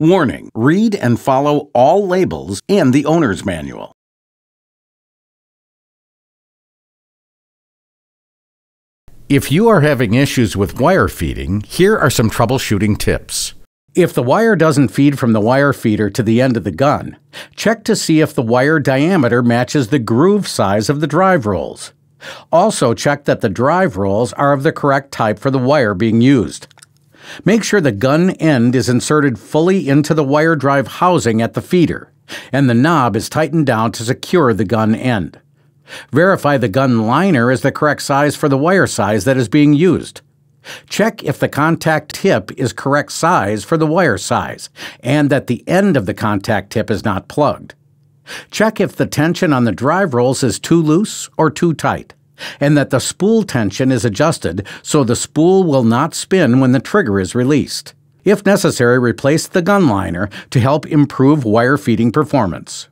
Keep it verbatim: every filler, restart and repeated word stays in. Warning: read and follow all labels and the owner's manual. If you are having issues with wire feeding, here are some troubleshooting tips. If the wire doesn't feed from the wire feeder to the end of the gun, check to see if the wire diameter matches the groove size of the drive rolls. Also check that the drive rolls are of the correct type for the wire being used. Make sure the gun end is inserted fully into the wire drive housing at the feeder, and the knob is tightened down to secure the gun end. Verify the gun liner is the correct size for the wire size that is being used. Check if the contact tip is correct size for the wire size, and that the end of the contact tip is not plugged. Check if the tension on the drive rolls is too loose or too tight, and that the spool tension is adjusted so the spool will not spin when the trigger is released. If necessary, replace the gun liner to help improve wire feeding performance.